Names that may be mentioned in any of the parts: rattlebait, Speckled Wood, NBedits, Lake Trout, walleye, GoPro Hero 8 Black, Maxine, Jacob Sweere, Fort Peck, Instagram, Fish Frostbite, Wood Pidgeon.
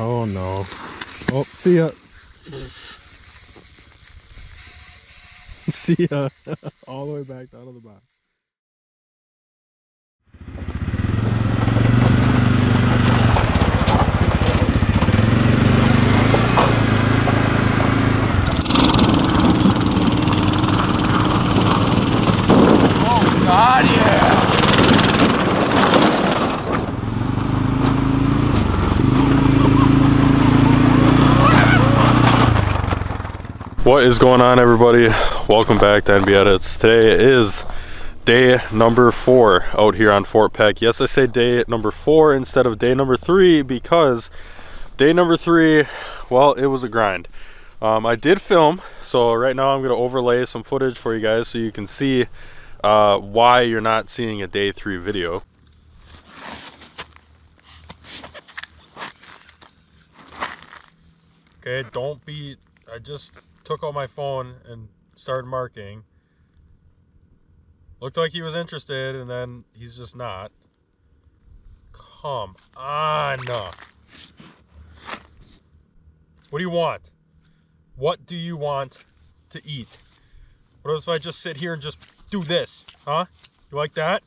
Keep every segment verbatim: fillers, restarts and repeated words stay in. Oh no. Oh, see ya. See ya. All the way back out of the box. Oh God, yeah. What is going on, everybody? Welcome back to N B Edits. Today is day number four out here on Fort Peck. Yes, I say day number four instead of day number three because day number three, well, it was a grind. Um, I did film, so right now I'm going to overlay some footage for you guys so you can see uh, why you're not seeing a day three video. Okay, don't be... I just... took out my phone and started marking. Looked like he was interested, and then he's just not. Come on. What do you want? What do you want to eat? What if I just sit here and just do this? Huh? You like that?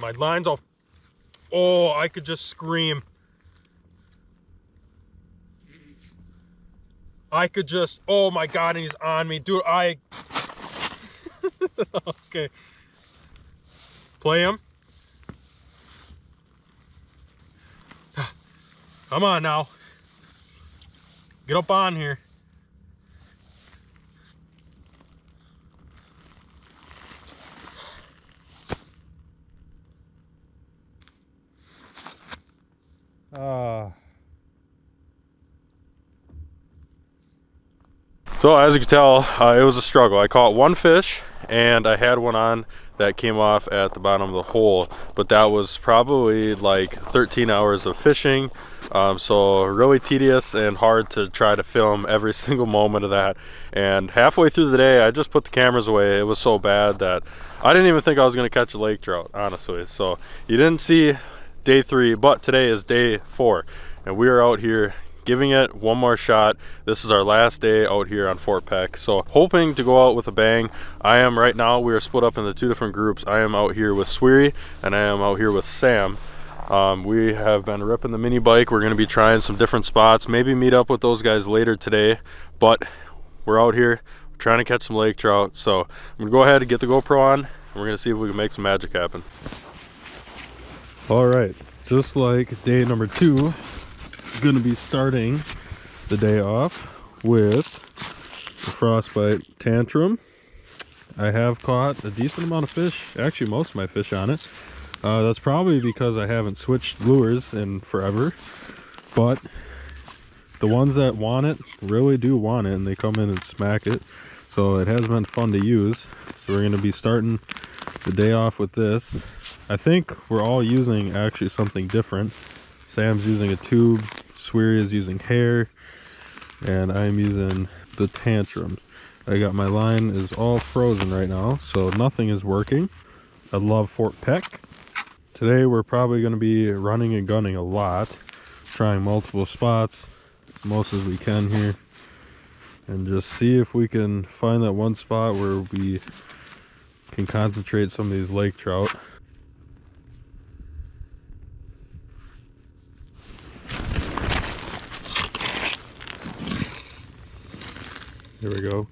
My line's all... Oh, I could just scream. I could just... Oh my God, and he's on me. Dude, I... Okay. Play him. Come on now. Get up on here. Uh. So as you can tell, uh, it was a struggle. I caught one fish and I had one on that came off at the bottom of the hole, but that was probably like thirteen hours of fishing, um, so really tedious and hard to try to film every single moment of that. And halfway through the day I just put the cameras away. It was so bad that I didn't even think I was going to catch a lake trout, honestly. So you didn't see day three, but today is day four and we are out here giving it one more shot. This is our last day out here on Fort Peck, so hoping to go out with a bang. I am right now, we are split up into two different groups. I am out here with Sweere and I am out here with Sam. Um, we have been ripping the mini bike. We're going to be trying some different spots, maybe meet up with those guys later today, but we're out here trying to catch some lake trout. So I'm gonna go ahead and get the GoPro on and we're gonna see if we can make some magic happen. All right, just like day number two, gonna be starting the day off with the frostbite tantrum. I have caught a decent amount of fish, actually most of my fish on it. Uh, that's probably because I haven't switched lures in forever, but the ones that want it really do want it and they come in and smack it. So it has been fun to use. So we're gonna be starting the day off with this. I think we're all using actually something different. Sam's using a tube, Sweere is using hair, and I'm using the tantrums. I got my line is all frozen right now, so nothing is working. I love Fort Peck. Today we're probably going to be running and gunning a lot, trying multiple spots as most as we can here, and just see if we can find that one spot where we can concentrate some of these lake trout. Here we go.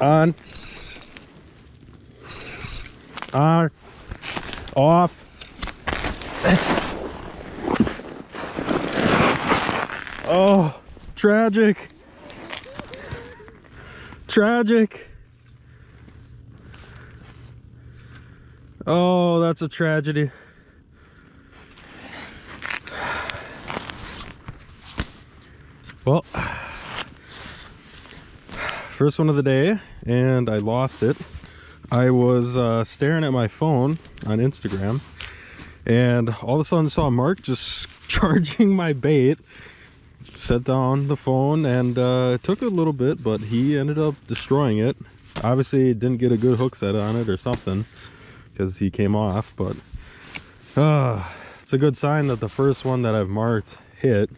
On. On. Off. Oh, tragic. Tragic. Oh, that's a tragedy. Well, first one of the day, and I lost it. I was uh, staring at my phone on Instagram, and all of a sudden saw Mark just charging my bait. Set down the phone, and uh, it took a little bit, but he ended up destroying it. Obviously, it didn't get a good hook set on it or something, because he came off, but uh, it's a good sign that the first one that I've marked hit.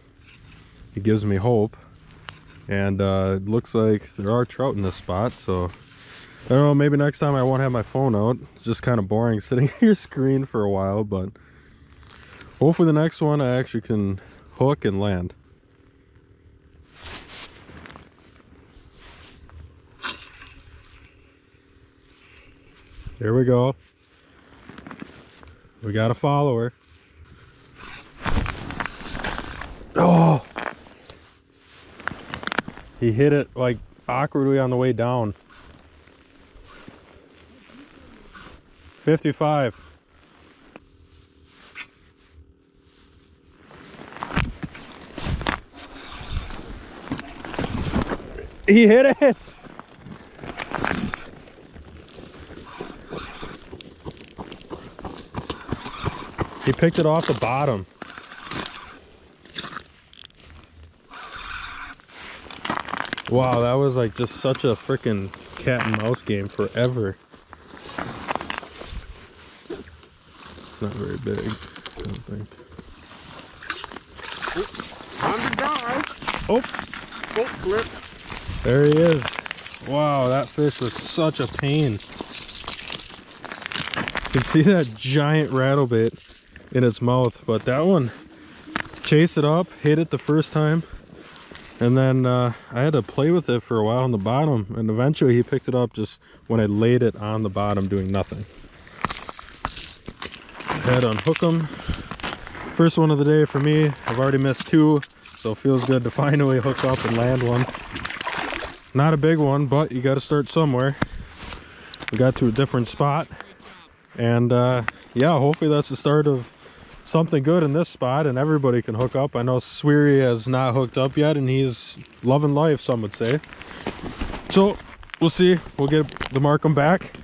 It gives me hope, and uh, it looks like there are trout in this spot, so I don't know, maybe next time I won't have my phone out. It's just kind of boring sitting on your screen for a while, but hopefully the next one I actually can hook and land. There we go. We got a follower. Oh! He hit it like awkwardly on the way down. fifty-five. He hit it! He picked it off the bottom. Wow, that was like just such a freaking cat and mouse game forever. It's not very big, I don't think. On the dive. Oh, oh, flip. There he is. Wow, that fish was such a pain. You can see that giant rattlebait in its mouth, but that one chased it up, hit it the first time. And then uh, I had to play with it for a while on the bottom, and eventually he picked it up just when I laid it on the bottom doing nothing. I had to unhook him. First one of the day for me. I've already missed two, so it feels good to finally hook up and land one. Not a big one, but you got to start somewhere. We got to a different spot, and uh, yeah, hopefully that's the start of something good in this spot, and everybody can hook up. I know Sweere has not hooked up yet, and he's loving life, some would say. So we'll see. We'll get the Markham back,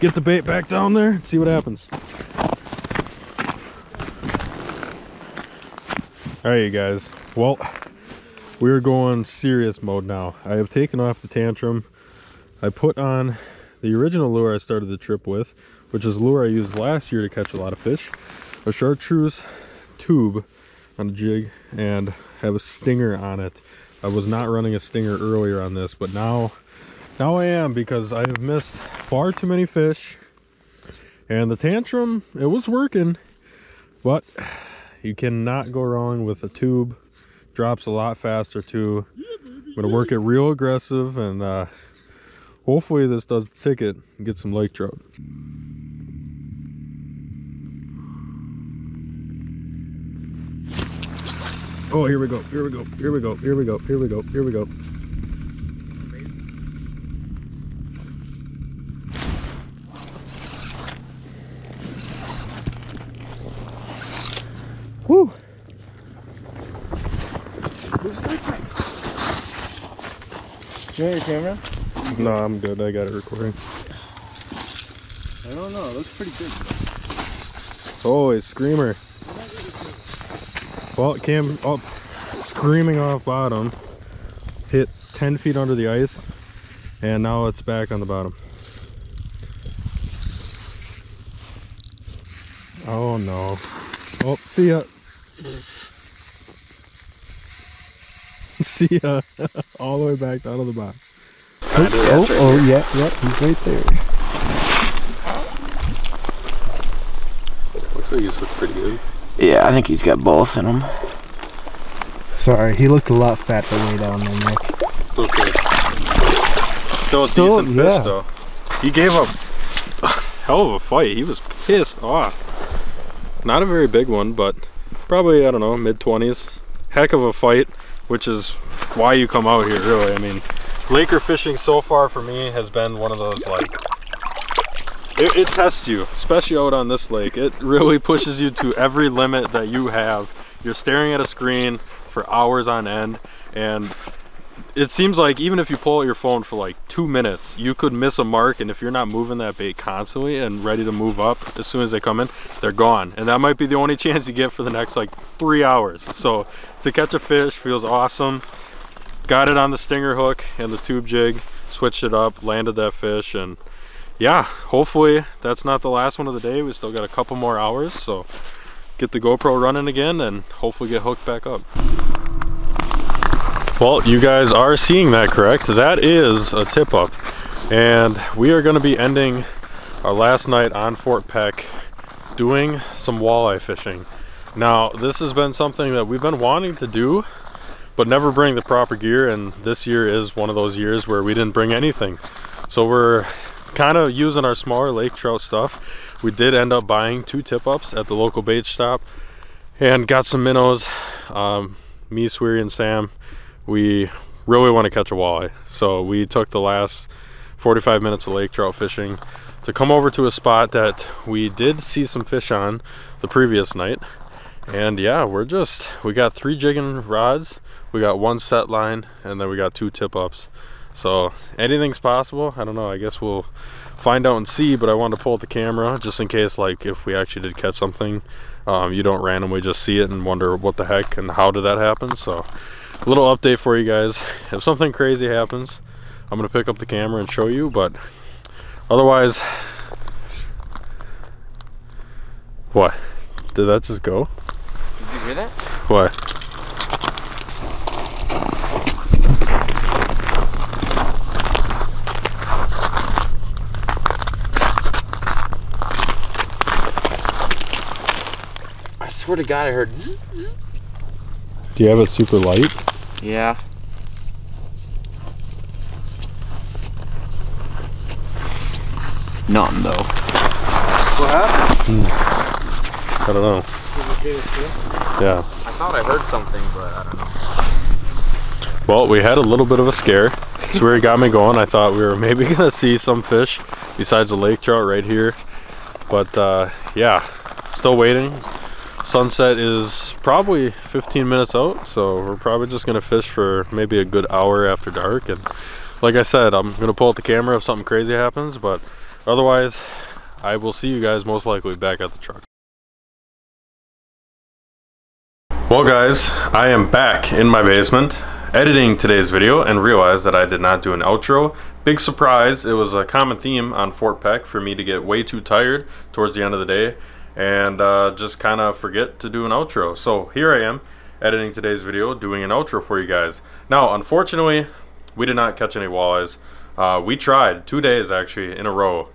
get the bait back down there, and see what happens. All right, you guys. Well, we're going serious mode now. I have taken off the tantrum. I put on the original lure I started the trip with, which is a lure I used last year to catch a lot of fish. A chartreuse tube on a jig, and have a stinger on it. I was not running a stinger earlier on this, but now now I am, because I have missed far too many fish, and the tantrum, it was working, but you cannot go wrong with a tube. Drops a lot faster too. I'm gonna work it real aggressive, and uh, hopefully this does the ticket and get some lake trout. Oh, here we go, here we go, here we go, here we go, here we go, here we go. Woo! Do you have your camera? No, I'm good, I got it recording. I don't know, it looks pretty good. Oh, a screamer. Well, it came up screaming off bottom, hit ten feet under the ice, and now it's back on the bottom. Oh no. Oh, see ya. See ya. All the way back down to the bottom. Oh, oh, oh, yeah, yeah, he's right there. Looks like he's pretty good. Yeah, I think he's got both in him. Sorry, he looked a lot fatter way down there, Nick. Okay. Still a Still, decent yeah. fish, though. He gave up a hell of a fight. He was pissed off. Not a very big one, but probably, I don't know, mid twenties. Heck of a fight, which is why you come out here, really. I mean, Laker fishing so far for me has been one of those, like, It, it tests you, especially out on this lake. It really pushes you to every limit that you have. You're staring at a screen for hours on end, and it seems like even if you pull out your phone for like two minutes, you could miss a mark, and if you're not moving that bait constantly and ready to move up as soon as they come in, they're gone. And that might be the only chance you get for the next like three hours. So to catch a fish feels awesome. Got it on the stinger hook and the tube jig, switched it up, landed that fish, and yeah, hopefully that's not the last one of the day. We still got a couple more hours, so get the GoPro running again and hopefully get hooked back up. Well, you guys are seeing that, correct? That is a tip up, and we are going to be ending our last night on Fort Peck doing some walleye fishing. Now, this has been something that we've been wanting to do, but never bring the proper gear, and this year is one of those years where we didn't bring anything. So we're kind of using our smaller lake trout stuff. We did end up buying two tip ups at the local bait shop and got some minnows. Um, me, Sweere, and Sam, we really want to catch a walleye, so we took the last forty-five minutes of lake trout fishing to come over to a spot that we did see some fish on the previous night. And yeah, we're just, we got three jigging rods, we got one set line, and then we got two tip ups. So anything's possible. I don't know, I guess we'll find out and see, but I wanted to pull out the camera just in case, like if we actually did catch something, um, you don't randomly just see it and wonder what the heck and how did that happen. So a little update for you guys. If something crazy happens, I'm gonna pick up the camera and show you, but otherwise, what? Did that just go? Did you hear that? What? I swear to God, I heard. Zzz, zzz. Do you have a super light? Yeah. None though. What happened? Mm. I don't know. Yeah. I thought I heard something, but I don't know. Well, we had a little bit of a scare. So where it got me going, I thought we were maybe gonna see some fish besides the lake trout right here. But uh, yeah, still waiting. Sunset is probably fifteen minutes out, so we're probably just gonna fish for maybe a good hour after dark. And like I said, I'm gonna pull out the camera if something crazy happens, but otherwise I will see you guys most likely back at the truck. Well guys, I am back in my basement editing today's video and realized that I did not do an outro. Big surprise. It was a common theme on Fort Peck for me to get way too tired towards the end of the day and uh, just kind of forget to do an outro. So here I am editing today's video, doing an outro for you guys. Now unfortunately we did not catch any walleyes. Uh, we tried two days actually in a row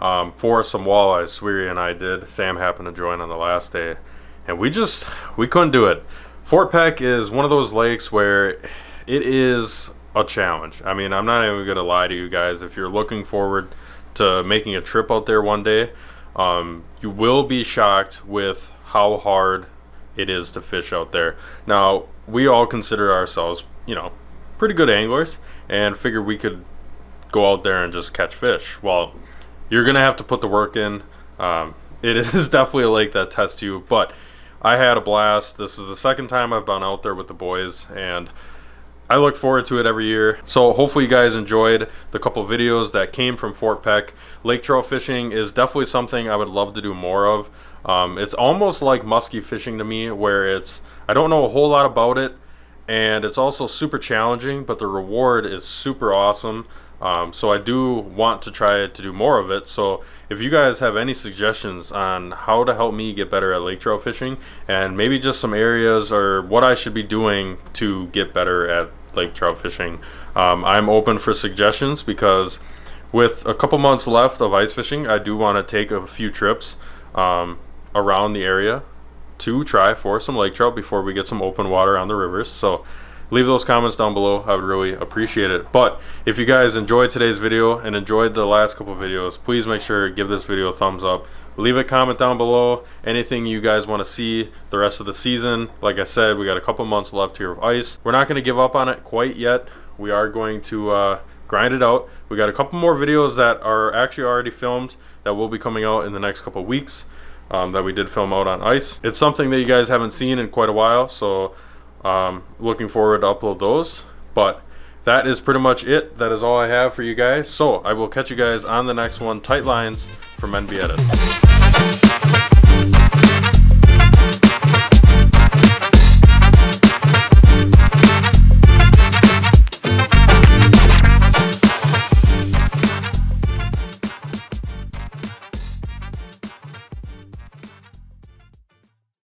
um, for some walleyes. Sweere and I did. Sam happened to join on the last day, and we just we couldn't do it. Fort Peck is one of those lakes where it is a challenge. I mean, I'm not even gonna lie to you guys, if you're looking forward to making a trip out there one day, Um, you will be shocked with how hard it is to fish out there. Now, we all consider ourselves, you know, pretty good anglers and figure we could go out there and just catch fish. Well, you're going to have to put the work in. Um, it is definitely a lake that tests you, but I had a blast. This is the second time I've been out there with the boys, and I look forward to it every year. So hopefully you guys enjoyed the couple videos that came from Fort Peck. Lake trout fishing is definitely something I would love to do more of. Um, it's almost like musky fishing to me, where it's, I don't know a whole lot about it, and it's also super challenging, but the reward is super awesome. Um, so I do want to try to do more of it. So if you guys have any suggestions on how to help me get better at lake trout fishing, and maybe just some areas or what I should be doing to get better at lake trout fishing, um, I'm open for suggestions, because with a couple months left of ice fishing, I do want to take a few trips um, around the area to try for some lake trout before we get some open water on the rivers. So leave those comments down below, I would really appreciate it. But if you guys enjoyed today's video and enjoyed the last couple videos, please make sure to give this video a thumbs up, leave a comment down below anything you guys want to see the rest of the season. Like I said, we got a couple months left here of ice. We're not going to give up on it quite yet. We are going to uh grind it out. We got a couple more videos that are actually already filmed that will be coming out in the next couple weeks, um, that we did film out on ice. It's something that you guys haven't seen in quite a while, so um, looking forward to upload those. But that is pretty much it. That is all I have for you guys. So I will catch you guys on the next one. Tight lines from N B Edit.